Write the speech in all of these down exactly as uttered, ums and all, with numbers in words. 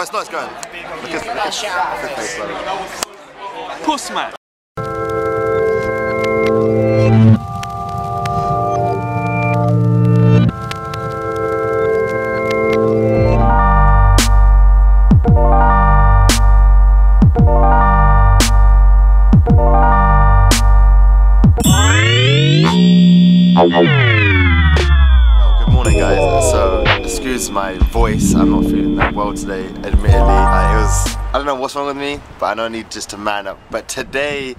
No, it's not, it's going. Because it's, it's okay, Puss man. My voice, I'm not feeling that well today, admittedly. Like, it was, I don't know what's wrong with me, but I know I need just to man up. But today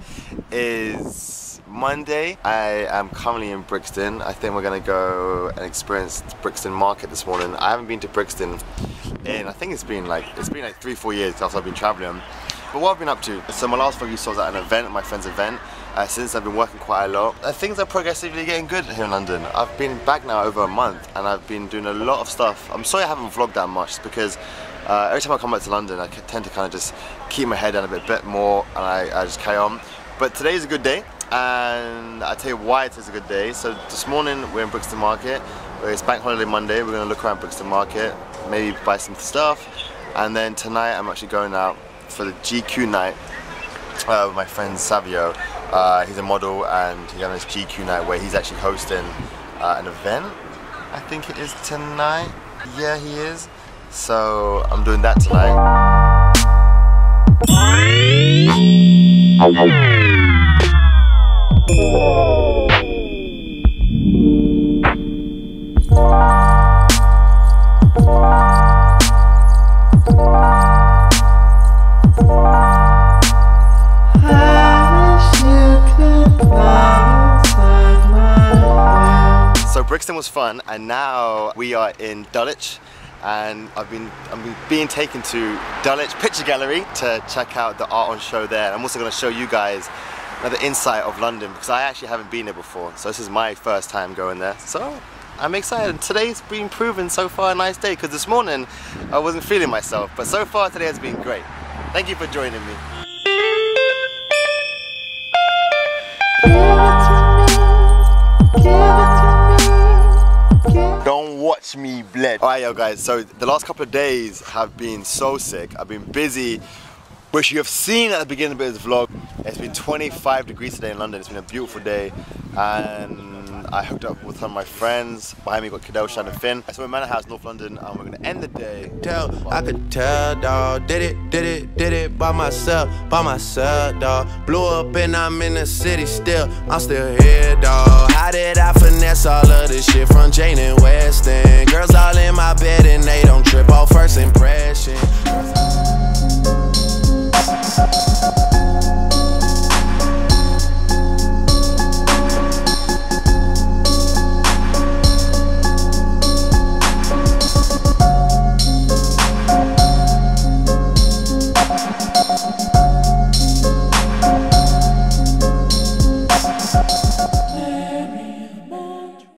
is Monday. I am currently in Brixton. I think we're gonna go and experience Brixton Market this morning. I haven't been to Brixton in, I think it's been like, it's been like three, four years after I've been traveling. But what I've been up to, so my last vlog you saw was at an event, my friend's event. Uh, since I've been working quite a lot, uh, things are progressively getting good here in London. I've been back now over a month and I've been doing a lot of stuff. I'm sorry I haven't vlogged that much because uh, every time I come back to London I tend to kind of just keep my head down a bit, bit more and I, I just carry on. But today is a good day and I'll tell you why it is a good day. So this morning we're in Brixton Market. It's Bank Holiday Monday. We're going to look around Brixton Market, maybe buy some stuff, and then tonight I'm actually going out for the G Q night uh, with my friend Savio. Uh, he's a model and he's having this G Q night where he's actually hosting uh, an event. I think it is tonight. Yeah, he is. So I'm doing that tonight. Brixton was fun, and now we are in Dulwich, and I've been I'm being taken to Dulwich Picture Gallery to check out the art on show there. And I'm also going to show you guys another insight of London because I actually haven't been there before, so this is my first time going there. So I'm excited. Today's been proven so far a nice day because this morning I wasn't feeling myself, but so far today has been great. Thank you for joining me. Watch me bled. Alright yo guys, so the last couple of days have been so sick. I've been busy, which you have seen at the beginning of this vlog. It's been twenty-five degrees today in London. It's been a beautiful day and I hooked up with some of my friends. Behind me got Cadell, Shannon Finn. So we're in Manor House, North London, and we're gonna end the day. Tell, I could tell, dawg. Did it, did it, did it by myself, by myself, dawg. Blew up and I'm in the city still. I'm still here, dawg. How did I finesse all of this shit from Jane and Weston? Girls all in my bed and they don't trip off first impression.